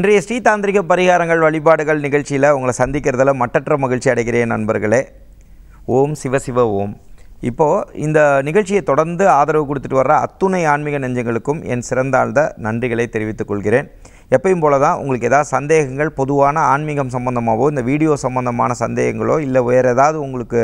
இன்றைய ஸ்ரீதாந்திரிக பரிகாரங்கள் வழிபாடுகள் நிகழ்ச்சியில் உங்களை சந்திக்கிறதுல மட்டற்ற மகிழ்ச்சி அடைகிறேன் நண்பர்களே. ஓம் சிவசிவ ஓம். இப்போது இந்த நிகழ்ச்சியை தொடர்ந்து ஆதரவு கொடுத்துட்டு வர்ற அத்துணை ஆன்மீக நெஞ்சங்களுக்கும் என் சிறந்தாழ்ந்த நன்றிகளை தெரிவித்துக் கொள்கிறேன். எப்பயும் போல தான் உங்களுக்கு ஏதாவது சந்தேகங்கள், பொதுவான ஆன்மீகம் சம்பந்தமாகவோ இந்த வீடியோ சம்பந்தமான சந்தேகங்களோ இல்லை வேறு ஏதாவது உங்களுக்கு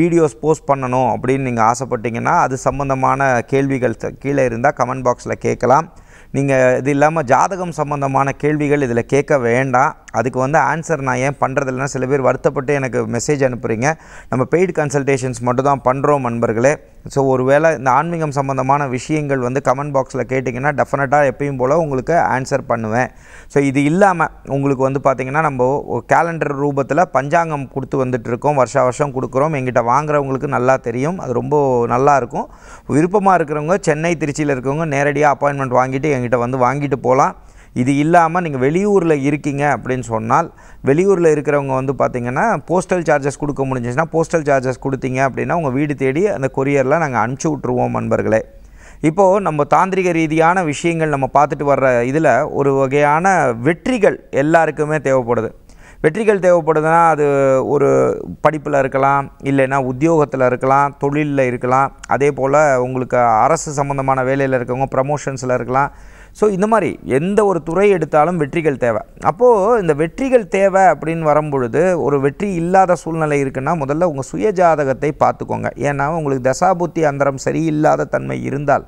வீடியோஸ் போஸ்ட் பண்ணணும் அப்படின்னு நீங்கள் ஆசைப்பட்டீங்கன்னா அது சம்பந்தமான கேள்விகள் கீழே இருந்தால் கமெண்ட் பாக்ஸில் கேட்கலாம். நீங்கள் இது இல்லாமல் ஜாதகம் சம்பந்தமான கேள்விகள் இதில் கேட்க வேண்டாம். அதுக்கு வந்து ஆன்சர் நான் ஏன் பண்ணுறதில்லைன்னா சில பேர் வருத்தப்பட்டு எனக்கு மெசேஜ் அனுப்புகிறீங்க. நம்ம பெய்டு கன்சல்டேஷன்ஸ் மட்டும் தான் பண்ணுறோம் நண்பர்களே. ஸோ ஒருவேளை இந்த ஆன்மீகம் சம்பந்தமான விஷயங்கள் வந்து கமெண்ட் பாக்ஸில் கேட்டிங்கன்னா டெஃபினட்டாக எப்பயும் போல் உங்களுக்கு ஆன்சர் பண்ணுவேன். ஸோ இது இல்லாமல் உங்களுக்கு வந்து பார்த்திங்கன்னா நம்ம கேலண்டர் ரூபத்தில் பஞ்சாங்கம் கொடுத்து வந்துட்டுருக்கோம், வருஷா வருஷம் கொடுக்குறோம். எங்கிட்ட வாங்குறவங்களுக்கு நல்லா தெரியும், அது ரொம்ப நல்லாயிருக்கும். விருப்பமாக இருக்கிறவங்க, சென்னை திருச்சியில் இருக்கிறவங்க நேரடியாக அப்பாயின்மெண்ட் வாங்கிட்டு எங்கிட்ட வந்து வாங்கிட்டு போகலாம். இது இல்லாமல் நீங்கள் வெளியூரில் இருக்கீங்க அப்படின்னு சொன்னால், வெளியூரில் இருக்கிறவங்க வந்து பார்த்திங்கன்னா போஸ்டல் சார்ஜஸ் கொடுக்க முடிஞ்சிச்சுன்னா போஸ்டல் சார்ஜஸ் கொடுத்தீங்க அப்படின்னா உங்கள் வீடு தேடி அந்த கொரியரில் நாங்கள் அனுப்பிச்சி விட்ருவோம் நண்பர்களே. இப்போது நம்ம தாந்திரிக ரீதியான விஷயங்கள் நம்ம பார்த்துட்டு வர்ற இதில் ஒரு வகையான வெற்றிகள் எல்லாருக்குமே தேவைப்படுது. வெற்றிகள் தேவைப்படுதுன்னா அது ஒரு படிப்பில் இருக்கலாம், இல்லைன்னா உத்தியோகத்தில் இருக்கலாம், தொழிலில் இருக்கலாம், அதே போல் உங்களுக்கு அரசு சம்மந்தமான வேலையில் இருக்கவங்க ப்ரமோஷன்ஸில் இருக்கலாம். ஸோ இந்த மாதிரி எந்த ஒரு துறை எடுத்தாலும் வெற்றிகள் தேவை. அப்போது இந்த வெற்றிகள் தேவை அப்படின்னு வரும்பொழுது ஒரு வெற்றி இல்லாத சூழ்நிலை இருக்குன்னா முதல்ல உங்கள் சுய ஜாதகத்தை பார்த்துக்கோங்க. ஏன்னா உங்களுக்கு தசாபுத்தி அந்தரம் சரியில்லாத தன்மை இருந்தால்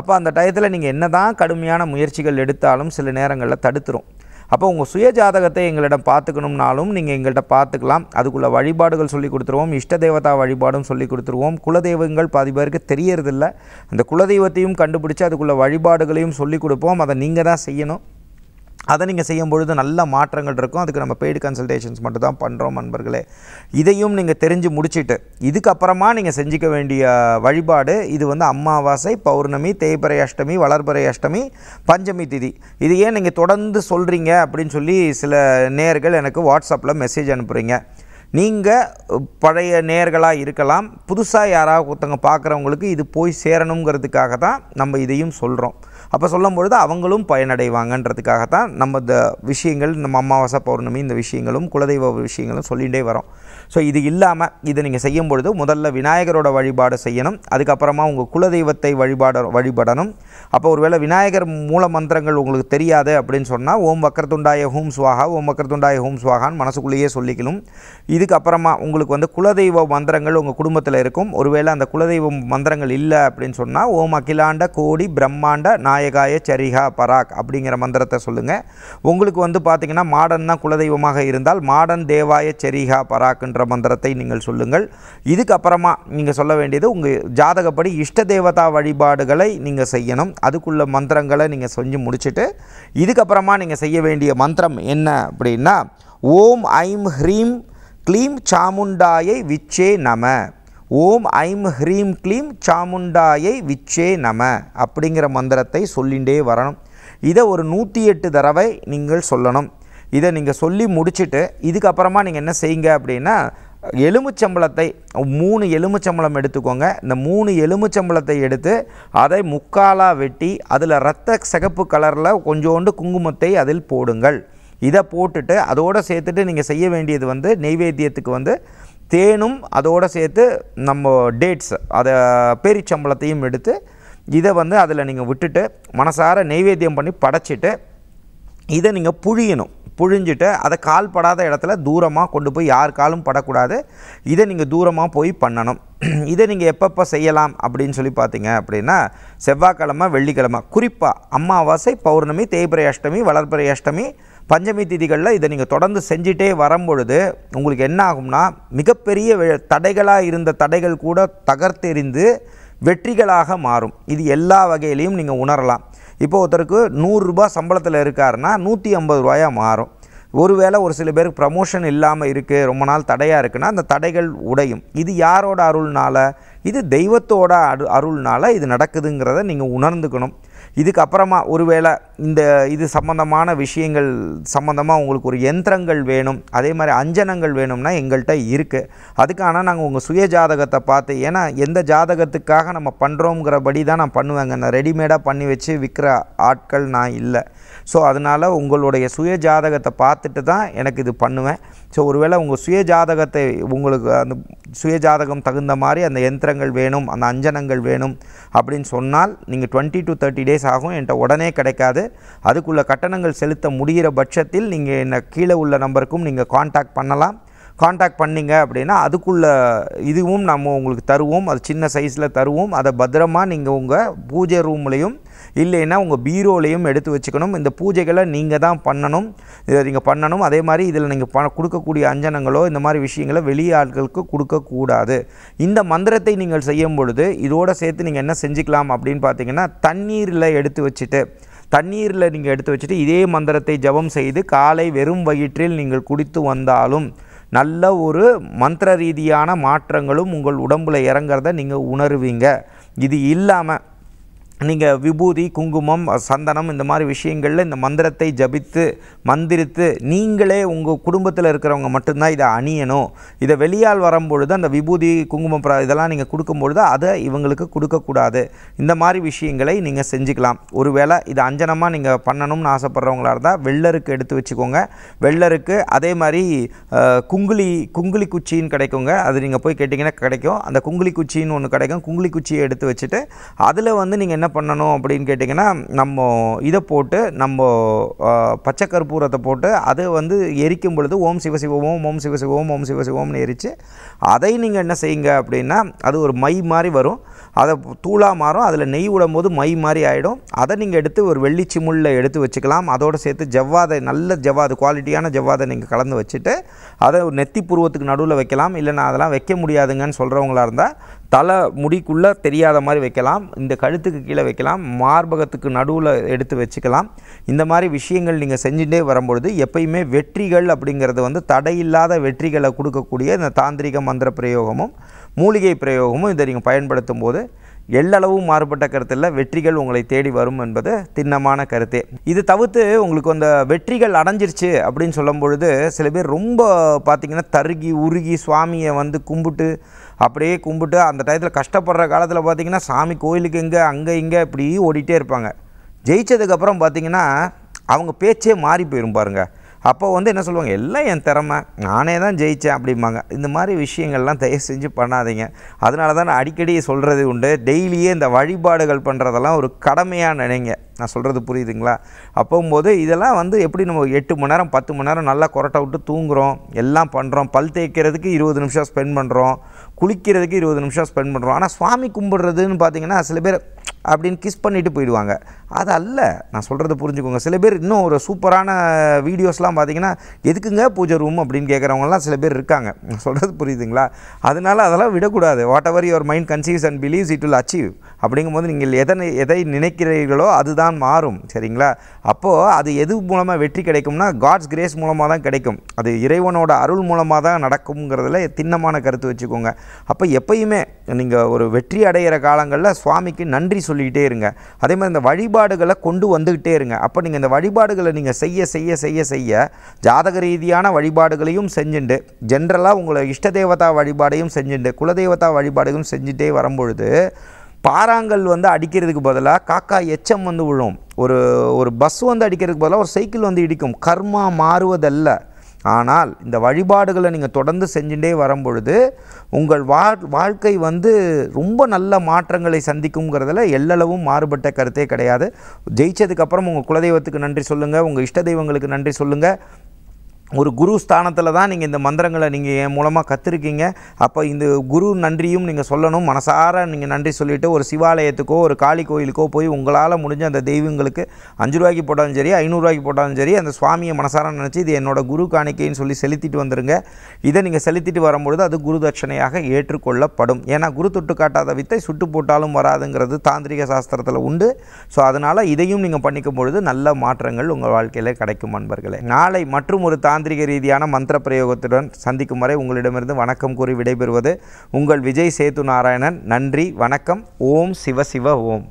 அப்போ அந்த டயத்தில் நீங்கள் என்ன தான் கடுமையான முயற்சிகள் எடுத்தாலும் சில நேரங்களில் தடுத்துரும். அப்போ உங்கள் சுய ஜாதகத்தை எங்களிடம் பார்த்துக்கணும்னாலும் நீங்கள் எங்கள்கிட்ட பார்த்துக்கலாம். அதுக்குள்ளே வழிபாடுகள் சொல்லி கொடுத்துருவோம், இஷ்ட தேவதா வழிபாடும் சொல்லி கொடுத்துருவோம். குலதெய்வங்கள் பாதி பேருக்கு தெரியறதில்ல, அந்த குலதெய்வத்தையும் கண்டுபிடிச்சி அதுக்குள்ளே வழிபாடுகளையும் சொல்லி கொடுப்போம். அதை நீங்கள் தான் செய்யணும். அதை நீங்கள் செய்யும் பொழுது நல்ல மாற்றங்கள் இருக்கும். அதுக்கு நம்ம பெய்டு கன்சல்டேஷன்ஸ் மட்டும் தான் பண்ணுறோம் நண்பர்களே. இதையும் நீங்கள் தெரிஞ்சு முடிச்சுட்டு இதுக்கப்புறமா நீங்கள் செஞ்சிக்க வேண்டிய வழிபாடு இது வந்து அம்மாவாசை, பௌர்ணமி, தேய்பிறை அஷ்டமி, வளர்பிறை அஷ்டமி, பஞ்சமி திதி. இது ஏன் நீங்கள் தொடர்ந்து சொல்கிறீங்க அப்படின்னு சொல்லி சில நேயர்கள் எனக்கு வாட்ஸ்அப்பில் மெசேஜ் அனுப்புகிறீங்க. நீங்கள் பழைய நேயர்களாக இருக்கலாம், புதுசாக யாராவது ஒருத்தவங்க பார்க்குறவங்களுக்கு இது போய் சேரணுங்கிறதுக்காக தான் நம்ம இதையும் சொல்கிறோம். அப்போ சொல்லும் பொழுது அவங்களும் பயனடைவாங்கன்றதுக்காக தான் நம்ம இந்த விஷயங்கள், நம்ம அமாவாசை பௌர்ணமி இந்த விஷயங்களும் குலதெய்வ விஷயங்களும் சொல்லிகிட்டே வரோம். ஸோ இது இல்லாமல் இதை நீங்கள் செய்யும் பொழுது முதல்ல விநாயகரோட வழிபாடு செய்யணும். அதுக்கப்புறமா உங்கள் குலதெய்வத்தை வழிபடணும். அப்போ ஒருவேளை விநாயகர் மூல மந்திரங்கள் உங்களுக்கு தெரியாது அப்படின்னு சொன்னால் ஓம் வக்கரதுண்டாய ஹூம் ஸ்வாகா, ஓம் வக்கரதுண்டாய ஹூம் ஸ்வாகான்னு மனசுக்குள்ளேயே சொல்லிக்கணும். இதுக்கப்புறமா உங்களுக்கு வந்து குலதெய்வ மந்திரங்கள் உங்கள் குடும்பத்தில் இருக்கும். ஒருவேளை அந்த குலதெய்வ மந்திரங்கள் இல்லை அப்படின்னு சொன்னால் ஓம் அகிலாண்ட கோடி பிரம்மாண்ட நாயகாய சரிகா பராக் அப்படிங்கிற மந்திரத்தை சொல்லுங்கள். உங்களுக்கு வந்து பார்த்திங்கன்னா மாடன் தான் குலதெய்வமாக இருந்தால் மாடன் தேவாய சரிகா பராக்ன்ற மந்திரத்தை நீங்கள் சொல்லுங்கள். இதுக்கப்புறமா நீங்கள் சொல்ல வேண்டியது உங்கள் ஜாதகப்படி இஷ்ட தேவதா வழிபாடுகளை நீங்கள் செய்யணும். அதுக்குள்ள மந்திரங்களை நீங்கள் செஞ்சு முடிச்சுட்டு இதுக்கப்புறமா நீங்கள் செய்ய வேண்டிய மந்திரம் என்ன அப்படின்னா ஓம் ஐம் ஹ்ரீம் க்ளீம் சாமுண்டாயை விச்சே நம, ஓம் ஐம் ஹ்ரீம் க்ளீம் சாமுண்டாயை விச்சே நம அப்படிங்கிற மந்திரத்தை சொல்லிகிட்டே வரணும். இதை ஒரு 108 தடவை நீங்கள் சொல்லணும். இதை நீங்கள் சொல்லி முடிச்சுட்டு இதுக்கப்புறமா நீங்கள் என்ன செய்யுங்க அப்படின்னா எலுமிச்சம்பளத்தை 3 எலுமிச்சம்பளம் எடுத்துக்கோங்க. இந்த 3 எலுமிச்சம்பளத்தை எடுத்து அதை முக்காலாக வெட்டி அதில் இரத்த சிகப்பு கலரில் கொஞ்சோண்டு குங்குமத்தை அதில் போடுங்கள். இதை போட்டுட்டு அதோடு சேர்த்துட்டு நீங்கள் செய்ய வேண்டியது வந்து நெய்வேத்தியத்துக்கு வந்து தேனும் அதோடு சேர்த்து நம்ம டேட்ஸ் அதை பேரிச்சம்பளத்தையும் எடுத்து இதை வந்து அதில் நீங்கள் விட்டுட்டு மனசார நெய்வேத்தியம் பண்ணி படைச்சிட்டு இதை நீங்கள் புழியணும். புழிஞ்சிட்டு அதை கால் படாத இடத்துல தூரமாக கொண்டு போய், யார் காலும் படக்கூடாது, இதை நீங்கள் தூரமாக போய் பண்ணணும். இதை நீங்கள் எப்பப்போ செய்யலாம் அப்படின்னு சொல்லி பார்த்தீங்க அப்படின்னா செவ்வாய்க்கிழமை, வெள்ளிக்கிழமை, குறிப்பாக அமாவாசை, பௌர்ணமி, தேய்பிறை அஷ்டமி, வளர்பிறை அஷ்டமி, பஞ்சமி திதிகளில் இதை நீங்கள் தொடர்ந்து செஞ்சிட்டே வரும்பொழுது உங்களுக்கு என்ன ஆகும்னா மிகப்பெரிய தடைகளாக இருந்த தடைகள் கூட தகர்த்தெறிந்து வெற்றிகளாக மாறும். இது எல்லா வகையிலையும் நீங்கள் உணரலாம். இப்போ ஒருத்தருக்கு 100 ரூபா சம்பளத்தில் இருக்காருன்னா 150 ரூபாயாக மாறும். ஒருவேளை ஒரு சில பேருக்கு ப்ரமோஷன் இல்லாமல் இருக்குது, ரொம்ப நாள் தடையாக இருக்குன்னா அந்த தடைகள் உடையும். இது யாரோட அருள்னால்? இது தெய்வத்தோட அருள்னால் இது நடக்குதுங்கிறத நீங்கள் உணர்ந்துக்கணும். இதுக்கப்புறமா ஒருவேளை இந்த இது சம்பந்தமான விஷயங்கள் சம்பந்தமாக உங்களுக்கு ஒரு யந்திரங்கள் வேணும், அதே மாதிரி அஞ்சனங்கள் வேணும்னா எங்கள்கிட்ட இருக்குது. அதுக்கான நாங்கள் உங்கள் சுய ஜாதகத்தை பார்த்து, ஏன்னா எந்த ஜாதகத்துக்காக நம்ம பண்ணுறோங்கிறபடி தான் நான் பண்ணுவேங்க. நான் ரெடிமேடாக பண்ணி வச்சு விற்கிற ஆட்கள் நான் இல்லை. ஸோ அதனால் உங்களுடைய சுய ஜாதகத்தை பார்த்துட்டு தான் எனக்கு இது பண்ணுவேன். ஸோ ஒருவேளை உங்கள் சுய ஜாதகத்தை உங்களுக்கு அந்த சுய ஜாதகம் தகுந்த மாதிரி அந்த யந்திரங்கள் வேணும், அந்த அஞ்சனங்கள் வேணும் அப்படின்னு சொன்னால் நீங்கள் 20 to 30 days ஆகும். என்கிட்ட உடனே கிடைக்காது. அதுக்குள்ள கட்டணங்கள் செலுத்த முடிகிற பட்சத்தில் நீங்கள் என்ன கீழே உள்ள நம்பருக்கும் நீங்கள் காண்டாக்ட் பண்ணலாம். காண்டாக்ட் பண்ணிங்க அப்படின்னா அதுக்குள்ளே இதுவும் நம்ம உங்களுக்கு தருவோம். அது சின்ன சைஸில் தருவோம். அதை பத்திரமாக நீங்கள் உங்கள் பூஜை ரூம்லேயும் இல்லைன்னா உங்கள் பீரோலையும் எடுத்து வச்சுக்கணும். இந்த பூஜைகளை நீங்கள் தான் பண்ணணும், இதை நீங்கள் பண்ணணும். அதே மாதிரி இதில் நீங்கள் கொடுக்கக்கூடிய அஞ்சனங்களோ இந்த மாதிரி விஷயங்களை வெளியே ஆட்களுக்கு கொடுக்கக்கூடாது. இந்த மந்திரத்தை நீங்கள் செய்யும் பொழுது இதோடு சேர்த்து நீங்கள் என்ன செஞ்சுக்கலாம் அப்படின்னு பார்த்தீங்கன்னா, தண்ணீரில் நீங்கள் எடுத்து வச்சுட்டு இதே மந்திரத்தை ஜபம் செய்து காலை வெறும் வயிற்றில் நீங்கள் குடித்து வந்தாலும் நல்ல ஒரு மந்திர ரீதியான மாற்றங்களும் உங்கள் உடம்பில் இறங்கிறத நீங்கள் உணருவீங்க. இது இல்லாமல் நீங்கள் விபூதி, குங்குமம், சந்தனம் இந்த மாதிரி விஷயங்களில் இந்த மந்திரத்தை ஜபித்து மந்திரித்து நீங்களே உங்கள் குடும்பத்தில் இருக்கிறவங்க மட்டும்தான் இதை அணியணும். இதை வெளியால் வரும்பொழுது அந்த விபூதி, குங்குமம் இதெல்லாம் நீங்கள் கொடுக்கும்பொழுது அதை இவங்களுக்கு கொடுக்கக்கூடாது. இந்த மாதிரி விஷயங்களை நீங்கள் செஞ்சுக்கலாம். ஒருவேளை இது அஞ்சனமாக நீங்கள் பண்ணணும்னு ஆசைப்பட்றவங்களா இருந்தால் வெள்ளருக்கு எடுத்து வச்சுக்கோங்க. வெள்ளருக்கு அதே மாதிரி குங்குலி குச்சின்னு கிடைக்குங்க. அது நீங்கள் போய் கேட்டிங்கன்னா கிடைக்கும். அந்த குங்குலி குச்சின்னு ஒன்று கிடைக்கும். குங்குலி குச்சியை எடுத்து வச்சுட்டு அதில் வந்து நீங்கள் என்ன பண்ணணும் அப்படின்னு கேட்டிங்கன்னா, நம்ம இதை போட்டு நம்ம பச்சை கற்பூரத்தை போட்டு அதை வந்து எரிக்கும் பொழுது ஓம் சிவசிவோம், ஓம் சிவசிவோம், ஓம் சிவசிவோம்னு எரித்து அதை நீங்கள் என்ன செய்யுங்க அப்படின்னா அது ஒரு மை மாதிரி வரும். அதை தூளாக மாறும். அதில் நெய் விடும்போது மை மாதிரி ஆகிடும். அதை நீங்கள் எடுத்து ஒரு வெள்ளி சிமுளில் எடுத்து வச்சுக்கலாம். அதோடு சேர்த்து ஜவ்வாதை, நல்ல ஜவ்வாது, குவாலிட்டியான ஜவ்வாதை நீங்கள் கலந்து வச்சுட்டு அதை நெத்தி புருவத்துக்கு நடுவில் வைக்கலாம். இல்லைன்னா அதெல்லாம் வைக்க முடியாதுங்கன்னு சொல்கிறவங்களா இருந்தால் தலை முடிக்குள்ளே தெரியாத மாதிரி வைக்கலாம். இந்த கழுத்துக்கு கீழே வைக்கலாம். மார்பகத்துக்கு நடுவில் எடுத்து வச்சுக்கலாம். இந்த மாதிரி விஷயங்கள் நீங்கள் செஞ்சுட்டே வரும்பொழுது எப்பயுமே வெற்றிகள் அப்படிங்கிறது வந்து தடையில்லாத வெற்றிகளை கொடுக்கக்கூடிய இந்த தாந்திரிக மந்திர பிரயோகமும் மூலிகை பிரயோகமும் இதை நீங்கள் பயன்படுத்தும் போது எல்லளவு மாறுபட்ட கருத்தில் வெற்றிகள் உங்களை தேடி வரும் என்பது திண்ணமான கருத்தே. இது தவிர்த்து உங்களுக்கு அந்த வெற்றிகள் அடைஞ்சிருச்சு அப்படின்னு சொல்லும் பொழுது சில பேர் ரொம்ப பார்த்திங்கன்னா தருகி உருகி சுவாமியை வந்து அப்படியே கும்பிட்டு அந்த டயத்தில் கஷ்டப்படுற காலத்தில் பார்த்திங்கன்னா சாமி கோயிலுக்கு இங்கே அங்கே இங்கே இப்படி ஓடிட்டே இருப்பாங்க. ஜெயித்ததுக்கப்புறம் பார்த்திங்கன்னா அவங்க பேச்சே மாறி போயிடும் பாருங்கள். அப்போ வந்து என்ன சொல்லுவாங்க, எல்லாம் என் திறமை, நானே தான் ஜெயித்தேன் அப்படிம்பாங்க. இந்த மாதிரி விஷயங்கள்லாம் தயவு செஞ்சு பண்ணாதீங்க. அதனால தான் நான் அடிக்கடி சொல்கிறது உண்டு, டெய்லியே இந்த வழிபாடுகள் பண்ணுறதெல்லாம் ஒரு கடமையாக நினைங்க. நான் சொல்கிறது புரியுதுங்களா? அப்போம்போது இதெல்லாம் வந்து எப்படி நம்ம 8 மணி நேரம் 10 மணி நேரம் நல்லா கொரட்டை விட்டு தூங்குகிறோம், எல்லாம் பண்ணுறோம், பல் தேய்க்கிறதுக்கு 20 நிமிஷம் ஸ்பெண்ட் பண்ணுறோம், குளிக்கிறதுக்கு 20 நிமிஷம் ஸ்பெண்ட் பண்ணுறோம். ஆனால் சுவாமி கும்பிட்றதுன்னு பார்த்திங்கன்னா சில பேர் அப்படின்னு கிஸ் பண்ணிவிட்டு போயிடுவாங்க. அது அல்ல, நான் சொல்கிறது புரிஞ்சுக்கோங்க. சில பேர் இன்னும் ஒரு சூப்பரான வீடியோஸ்லாம் பார்த்திங்கன்னா எதுக்குங்க பூஜை ரூம் அப்படின்னு கேட்குறவங்கலாம் சில பேர் இருக்காங்க. நான் சொல்கிறது புரியுதுங்களா? அதனால் அதெல்லாம் விடக்கூடாது. Whatever your mind conceives and believes it will achieve அப்படிங்கும்போது நீங்கள் எதை நினைக்கிறீர்களோ அதுதான் மாறும். சரிங்களா? அப்போது அது எது மூலமாக வெற்றி கிடைக்கும்னா காட்ஸ் கிரேஸ் மூலமாக தான் கிடைக்கும். அது இறைவனோட அருள் மூலமாக தான் நடக்குங்கிறதுல திண்ணமான கருத்து வச்சுக்கோங்க. அப்போ எப்பயுமே நீங்கள் ஒரு வெற்றி அடைகிற காலங்களில் சுவாமிக்கு நன்றி சொல்லிக்கிட்டே இருங்க. அதே மாதிரி இந்த வழிபாடுகளை கொண்டு வந்துக்கிட்டே இருங்க. அப்போ நீங்கள் இந்த வழிபாடுகளை நீங்கள் செய்ய ஜாதக ரீதியான வழிபாடுகளையும் செஞ்சுண்டு ஜென்ரலாக உங்களை இஷ்ட தேவதா வழிபாடையும் செஞ்சுண்டு குலதேவதா வழிபாடுகளும் செஞ்சுட்டே வரும்பொழுது பாறாங்கல் வந்து அடிக்கிறதுக்கு பதிலாக காக்கா எச்சம் வந்து விழும். ஒரு பஸ் வந்து அடிக்கிறதுக்கு பதிலாக ஒரு சைக்கிள் வந்து இடிக்கும். கர்மா மாறுவதல்ல. ஆனால் இந்த வழிபாடுகளை நீங்கள் தொடர்ந்து செஞ்சுட்டே வரும்பொழுது உங்கள் வாழ்க்கை வந்து ரொம்ப நல்ல மாற்றங்களை சந்திக்குங்கிறதுல எல்லளவும் மாறுபட்ட கருத்தே கிடையாது. ஜெயிச்சதுக்கப்புறம் உங்கள் குலதெய்வத்துக்கு நன்றி சொல்லுங்கள், உங்கள் இஷ்ட தெய்வங்களுக்கு நன்றி சொல்லுங்கள். ஒரு குரு ஸ்தானத்தில் தான் நீங்கள் இந்த மந்திரங்களை நீங்கள் என் மூலமாக கற்றுருக்கீங்க. அப்போ இந்த குரு நன்றியும் நீங்கள் சொல்லணும். மனசார நீங்கள் நன்றி சொல்லிவிட்டு ஒரு சிவாலயத்துக்கோ ஒரு காளி கோயிலுக்கோ போய் உங்களால் முடிஞ்ச அந்த தெய்வங்களுக்கு 5 ரூபாய்க்கு போட்டாலும் சரி, 500 ரூபாய்க்கு போட்டாலும் சரி, அந்த சுவாமியை மனசார நினச்சி இது என்னோட குரு காணிக்கைன்னு சொல்லி செலுத்திட்டு வந்துடுங்க. இதை நீங்கள் செலுத்திட்டு வரும்பொழுது அது குரு தட்சணையாக ஏற்றுக்கொள்ளப்படும். ஏன்னா குரு தொட்டு காட்டாத வித்தை சுட்டு போட்டாலும் வராதுங்கிறது தாந்திரிக சாஸ்திரத்தில் உண்டு. ஸோ அதனால் இதையும் நீங்கள் பண்ணிக்கும் பொழுது நல்ல மாற்றங்கள் உங்கள் வாழ்க்கையில் கிடைக்கும் நண்பர்களே. நாளை மற்றும் ஒரு தாந்திரிக ரீதியான மந்திர பிரயோகத்துடன் சந்திக்கும் வரை உங்களிடமிருந்து வணக்கம் கூறி விடைபெறுவது உங்கள் விஜய் சேது நாராயணன். நன்றி, வணக்கம். ஓம் சிவ சிவ ஓம்.